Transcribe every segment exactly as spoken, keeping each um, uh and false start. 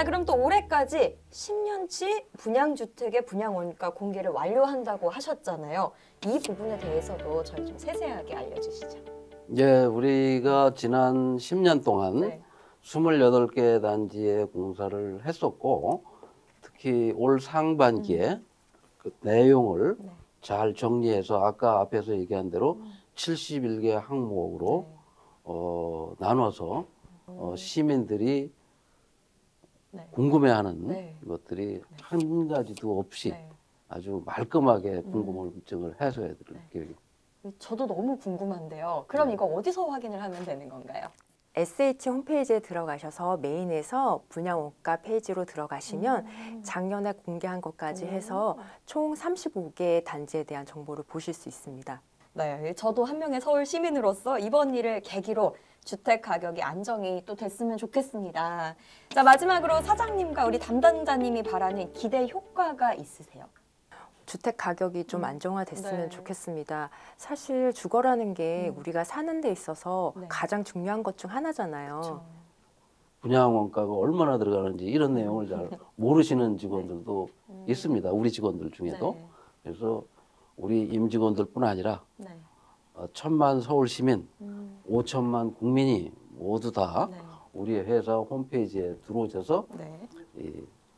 자, 그럼 또 올해까지 십 년치 분양주택의 분양원가 공개를 완료한다고 하셨잖아요. 이 부분에 대해서도 저희 좀 세세하게 알려주시죠. 예, 우리가 지난 십 년 동안 네. 이십팔 개 단지에 공사를 했었고, 특히 올 상반기에 음. 그 내용을 네. 잘 정리해서 아까 앞에서 얘기한 대로 음. 칠십일 개 항목으로 네. 어, 나눠서 음. 어, 시민들이 네. 궁금해하는 네. 것들이 네. 한 가지도 없이 네. 아주 말끔하게 궁금증을 음. 해소해드릴 네. 계획입니다. 저도 너무 궁금한데요. 그럼 네. 이거 어디서 확인을 하면 되는 건가요? 에스에이치 홈페이지에 들어가셔서 메인에서 분양원가 페이지로 들어가시면 음. 작년에 공개한 것까지 음. 해서 총 삼십오 개 단지에 대한 정보를 보실 수 있습니다. 네, 저도 한 명의 서울 시민으로서 이번 일을 계기로 주택 가격이 안정이 또 됐으면 좋겠습니다. 자, 마지막으로 사장님과 우리 담당자님이 바라는 기대 효과가 있으세요? 주택 가격이 좀 안정화됐으면 네. 좋겠습니다. 사실 주거라는 게 음. 우리가 사는 데 있어서 네. 가장 중요한 것 중 하나잖아요. 그렇죠. 분양원가가 얼마나 들어가는지 이런 내용을 잘 모르시는 직원들도 음. 있습니다. 우리 직원들 중에도. 네. 그래서 우리 임직원들뿐 아니라 네. 어, 천만 서울 시민, 음. 오천만 국민이 모두 다 네. 우리 회사 홈페이지에 들어오셔서 네. 이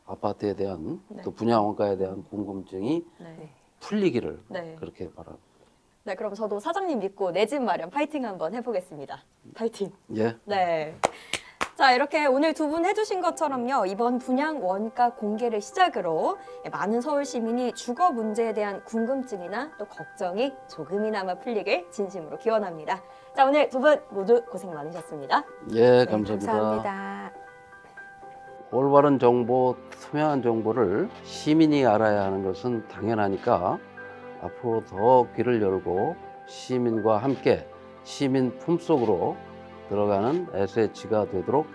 아파트에 대한 네. 또 분양원가에 대한 궁금증이 네. 풀리기를 네. 그렇게 바랍니다. 네, 그럼 저도 사장님 믿고 내 집 마련 파이팅 한번 해보겠습니다. 파이팅. 예. 네. 자, 이렇게 오늘 두 분 해주신 것처럼요, 이번 분양 원가 공개를 시작으로 많은 서울 시민이 주거 문제에 대한 궁금증이나 또 걱정이 조금이나마 풀리길 진심으로 기원합니다. 자, 오늘 두 분 모두 고생 많으셨습니다. 예, 감사합니다. 네, 감사합니다. 올바른 정보, 투명한 정보를 시민이 알아야 하는 것은 당연하니까 앞으로 더 귀를 열고 시민과 함께 시민 품속으로 들어가는 에스에이치가 되도록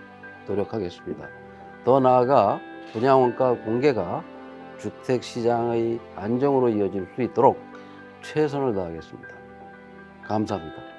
노력하겠습니다. 더 나아가 분양원가 공개가 주택시장의 안정으로 이어질 수 있도록 최선을 다하겠습니다. 감사합니다.